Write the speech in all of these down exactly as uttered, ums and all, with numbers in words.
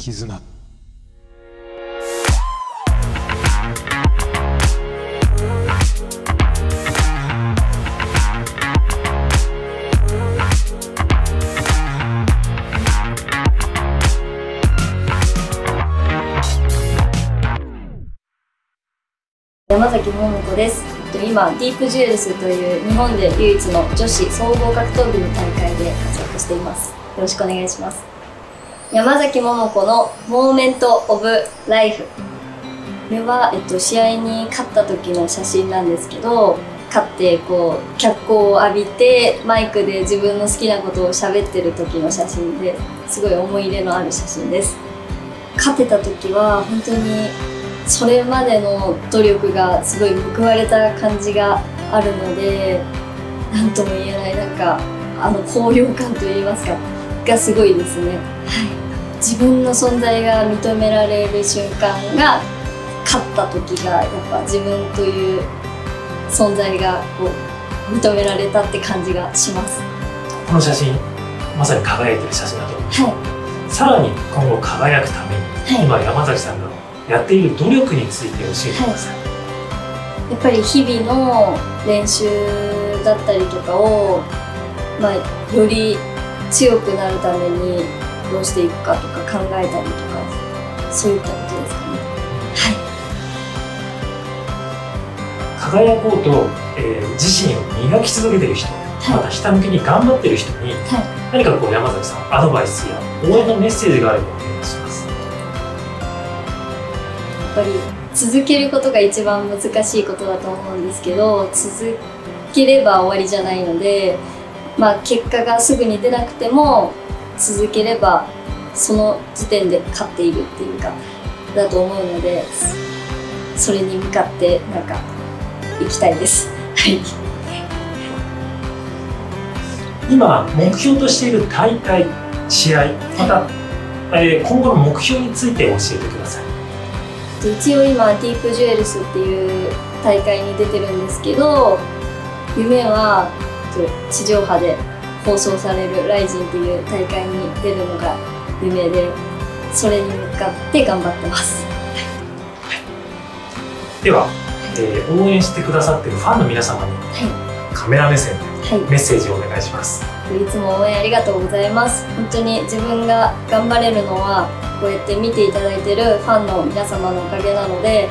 絆。山崎桃子です。今、ディープジュエルスという日本で唯一の女子総合格闘技の大会で活躍しています。よろしくお願いします。山崎桃子のモーメント・オブ・ライフ。これは、えっと、試合に勝った時の写真なんですけど、勝ってこう脚光を浴びてマイクで自分の好きなことを喋ってる時の写真で、すごい思い入れのある写真です。勝てた時は本当にそれまでの努力がすごい報われた感じがあるので、何とも言えない、なんかあの高揚感といいますかがすごいですね。はい、自分の存在が認められる瞬間が、勝った時がやっぱ自分という存在がこう認められたって感じがします。この写真まさに輝いてる写真だと思います。はい、さらに今後輝くために、はい、今山崎さんがやっている努力について教えてください。はい、やっぱり日々の練習だったりとかを、まあ、より強くなるためにどうしていくかとか考えたりとか、そういったことですかね。はい、輝こうと、えー、自身を磨き続けてる人、はい、またひたむきに頑張ってる人に、はい、何かこう山崎さんアドバイスや応援のメッセージがあればお願いします。やっぱり続けることが一番難しいことだと思うんですけど、続ければ終わりじゃないので、まあ、結果がすぐに出なくても続ければその時点で勝っているっていうかだと思うので、それに向かってなんか行きたいです。はい、今目標としている大会、試合、また、はい、えー、今後の目標について教えてください。一応今ディープジュエルスっていう大会に出てるんですけど、夢は地上波で放送されるライジンっていう大会に出るのが夢で、それに向かって頑張ってます。はい、では、えー、応援してくださってるファンの皆様に、はい、カメラ目線でメッセージをお願いします。はい、いつも応援ありがとうございます。本当に自分が頑張れるのはこうやって見ていただいているファンの皆様のおかげなので、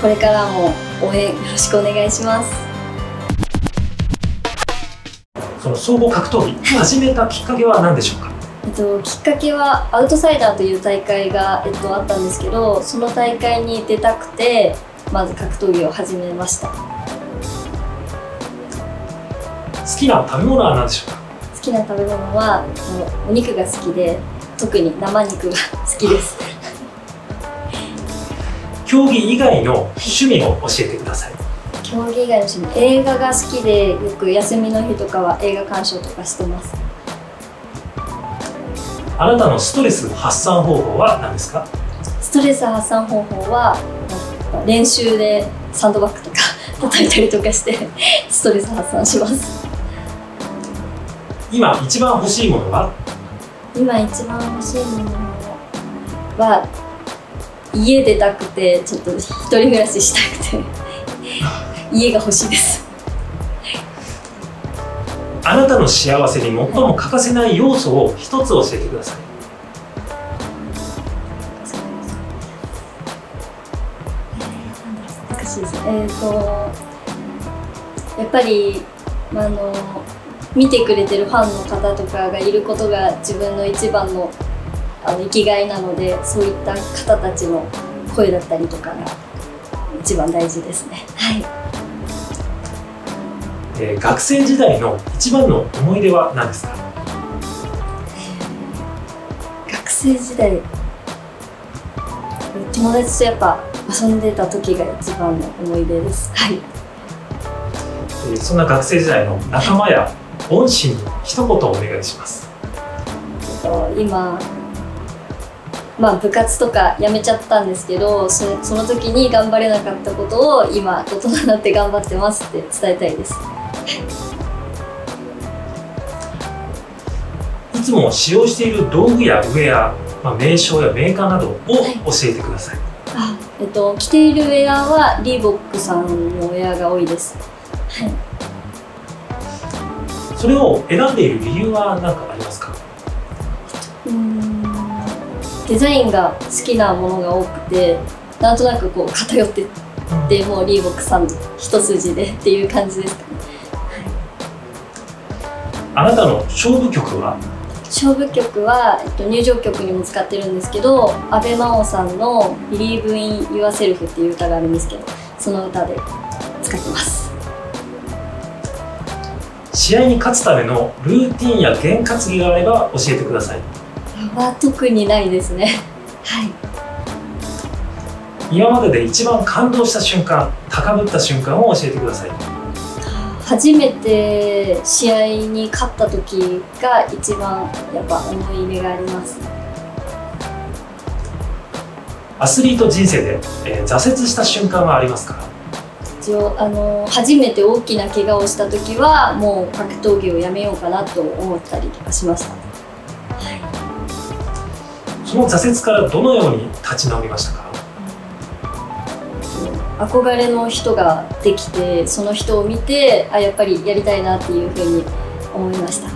これからも応援よろしくお願いします。その総合格闘技始めたきっかけは何でしょうか。えっと、きっかけはアウトサイダーという大会が、えっと、あったんですけど、その大会に出たくてまず格闘技を始めました。好きな食べ物は何でしょうか。好きな食べ物はお肉が好きで、特に生肉が好きです。競技以外の趣味を教えてください。競技以外の趣味、映画が好きで、よく休みの日とかは映画鑑賞とかしてます。あなたのストレス発散方法は何ですか。ストレス発散方法は練習でサンドバッグとか叩いたりとかしてストレス発散します。今一番欲しいものは。今一番欲しいものは、家出たくて、ちょっと一人暮らししたくて家が欲しいです。あなたの幸せに最も欠かせない要素を一つ教えてください。難しいですね。えっとやっぱり、まあ、あの見てくれてるファンの方とかがいることが自分の一番のあの生きがいなので、そういった方たちの声だったりとかが一番大事ですね。はい、えー、学生時代の一番の思い出は何ですか。えー、学生時代、友達とやっぱ遊んでた時が一番の思い出です。はい、えー、そんな学生時代の仲間や恩師に一言お願いします。今、まあ、部活とか辞めちゃったんですけど、そ、その時に頑張れなかったことを今大人になって頑張ってますって伝えたいです。いつも使用している道具やウェア、まあ、名称やメーカーなどを教えてください。はい、あえっと、着ているウェアはリーボックさんのウェアが多いです。はい、それを選んでいる理由は何かありますか？うんデザインが好きなものが多くて、なんとなくこう偏ってって、もうリーボックさん一筋でっていう感じですかね。あなたの勝負曲は？勝負曲は、えっと、入場曲にも使ってるんですけど、阿部真央さんの「Believe in Yourself」っていう歌があるんですけど、その歌で使ってます。試合に勝つためのルーティンや験担ぎがあれば教えてください。は特にないですね。はい、今までで一番感動した瞬間、高ぶった瞬間を教えてください。初めて試合に勝った時が一番やっぱ思い入れがあります。アスリート人生で、えー、挫折した瞬間はありますか？一応あの初めて大きな怪我をした時はもう格闘技をやめようかなと思ったりとかしました。はい、その挫折からどのように立ち直りましたか？憧れの人ができて、その人を見て、あ、やっぱりやりたいなっていうふうに思いました。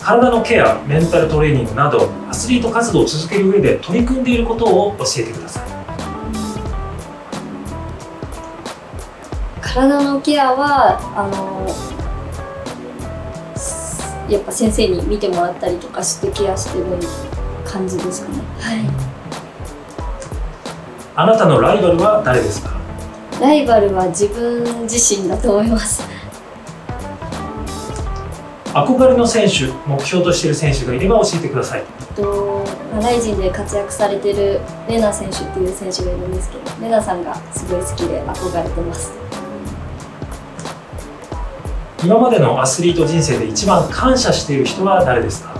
体のケア、メンタルトレーニングなどアスリート活動を続ける上で取り組んでいることを教えてください。体のケアはあのやっぱ先生に見てもらったりとかしてケアしてる感じですかね。はい。あなたのライバルは誰ですか？ライバルは自分自身だと思います。憧れの選手、目標としている選手がいれば教えてください。と、ライジンで活躍されているレナ選手っていう選手がいるんですけど、レナさんがすごい好きで憧れてます。今までのアスリート人生で一番感謝している人は誰ですか？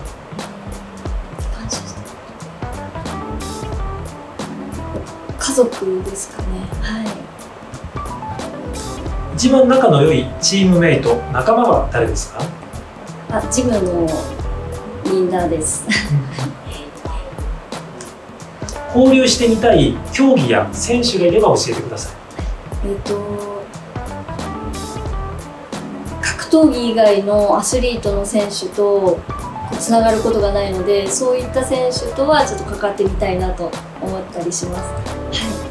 家族ですかね。はい。一番仲の良いチームメイト、仲間は誰ですか？あ、ジムのみんなです。交流してみたい競技や選手がいれば教えてください。えっと、格闘技以外のアスリートの選手とつながることがないので、そういった選手とはちょっと関わってみたいなと思ったりします。はい。